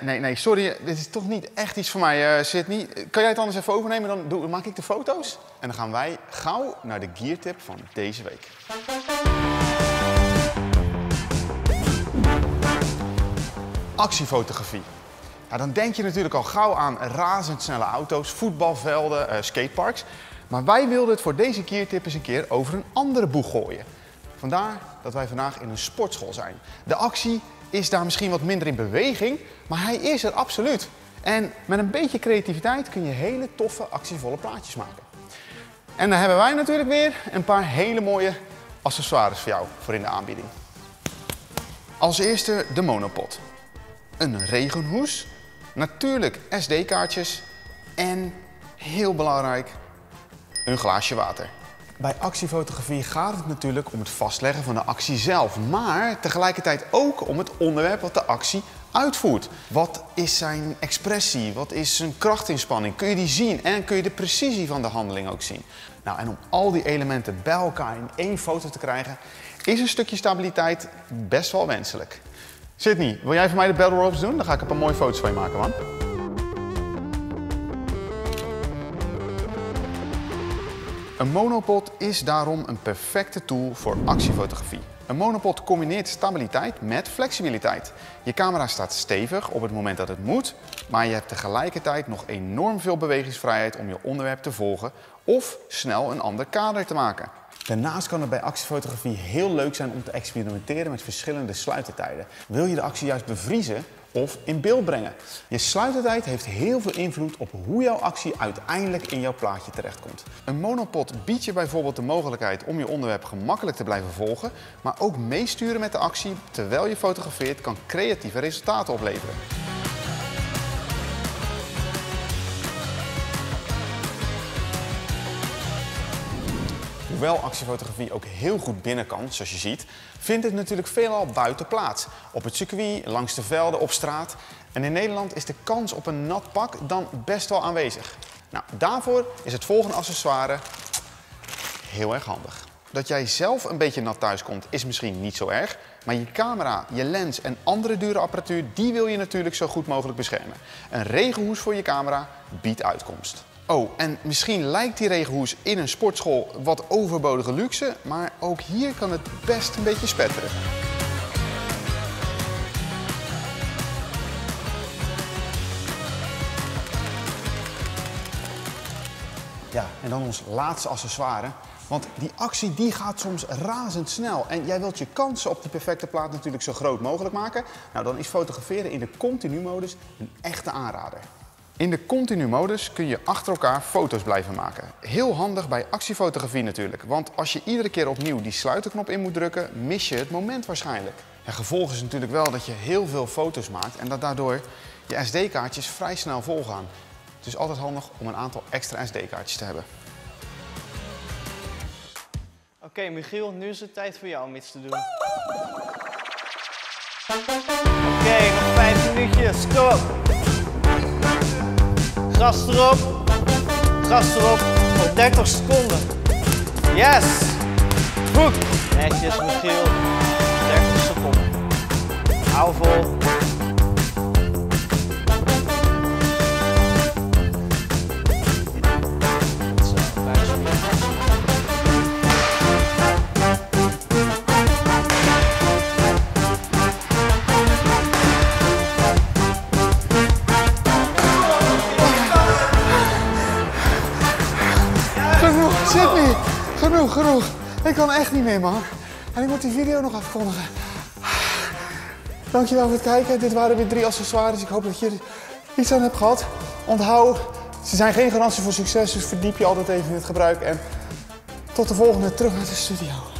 Nee, sorry, dit is toch niet echt iets voor mij, Sidney. Kan jij het anders even overnemen, dan maak ik de foto's. En dan gaan wij gauw naar de geartip van deze week. Actiefotografie. Ja, dan denk je natuurlijk al gauw aan razendsnelle auto's, voetbalvelden, skateparks. Maar wij wilden het voor deze geartip eens een keer over een andere boeg gooien. Vandaar dat wij vandaag in een sportschool zijn. De actie is daar misschien wat minder in beweging, maar hij is er absoluut. En met een beetje creativiteit kun je hele toffe, actievolle plaatjes maken. En dan hebben wij natuurlijk weer een paar hele mooie accessoires voor jou voor in de aanbieding. Als eerste de monopod. Een regenhoes, natuurlijk SD-kaartjes en, heel belangrijk, een glaasje water. Bij actiefotografie gaat het natuurlijk om het vastleggen van de actie zelf, maar tegelijkertijd ook om het onderwerp wat de actie uitvoert. Wat is zijn expressie? Wat is zijn krachtinspanning? Kun je die zien en kun je de precisie van de handeling ook zien? Nou, en om al die elementen bij elkaar in één foto te krijgen, is een stukje stabiliteit best wel wenselijk. Sidney, wil jij voor mij de battle ropes doen? Dan ga ik een paar mooie foto's van je maken, man. Een monopod is daarom een perfecte tool voor actiefotografie. Een monopod combineert stabiliteit met flexibiliteit. Je camera staat stevig op het moment dat het moet, maar je hebt tegelijkertijd nog enorm veel bewegingsvrijheid om je onderwerp te volgen of snel een ander kader te maken. Daarnaast kan het bij actiefotografie heel leuk zijn om te experimenteren met verschillende sluitertijden. Wil je de actie juist bevriezen of in beeld brengen? Je sluitertijd heeft heel veel invloed op hoe jouw actie uiteindelijk in jouw plaatje terechtkomt. Een monopod biedt je bijvoorbeeld de mogelijkheid om je onderwerp gemakkelijk te blijven volgen, maar ook meesturen met de actie terwijl je fotografeert kan creatieve resultaten opleveren. Hoewel actiefotografie ook heel goed binnen kan, zoals je ziet, vindt het natuurlijk veelal buiten plaats. Op het circuit, langs de velden, op straat. En in Nederland is de kans op een nat pak dan best wel aanwezig. Nou, daarvoor is het volgende accessoire heel erg handig. Dat jij zelf een beetje nat thuis komt is misschien niet zo erg, maar je camera, je lens en andere dure apparatuur, die wil je natuurlijk zo goed mogelijk beschermen. Een regenhoes voor je camera biedt uitkomst. Oh, en misschien lijkt die regenhoes in een sportschool wat overbodige luxe, maar ook hier kan het best een beetje spetteren. Ja, en dan ons laatste accessoire. Want die actie die gaat soms razendsnel en jij wilt je kansen op die perfecte plaat natuurlijk zo groot mogelijk maken. Nou, dan is fotograferen in de continu-modus een echte aanrader. In de continu-modus kun je achter elkaar foto's blijven maken. Heel handig bij actiefotografie natuurlijk, want als je iedere keer opnieuw die sluiterknop in moet drukken, mis je het moment waarschijnlijk. Het gevolg is natuurlijk wel dat je heel veel foto's maakt en dat daardoor je SD-kaartjes vrij snel volgaan. Het is altijd handig om een aantal extra SD-kaartjes te hebben. Oké, Michiel, nu is het tijd voor jou om iets te doen. Oké, nog 5 minuutjes, kom op! Gas erop, voor 30 seconden. Yes! Goed! Netjes, Michiel. 30 seconden. Hou vol. Genoeg. Ik kan echt niet meer, man. En ik moet die video nog afkondigen. Dankjewel voor het kijken. Dit waren weer 3 accessoires. Ik hoop dat je er iets aan hebt gehad. Onthoud, ze zijn geen garantie voor succes, dus verdiep je altijd even in het gebruik. En tot de volgende terug uit de studio.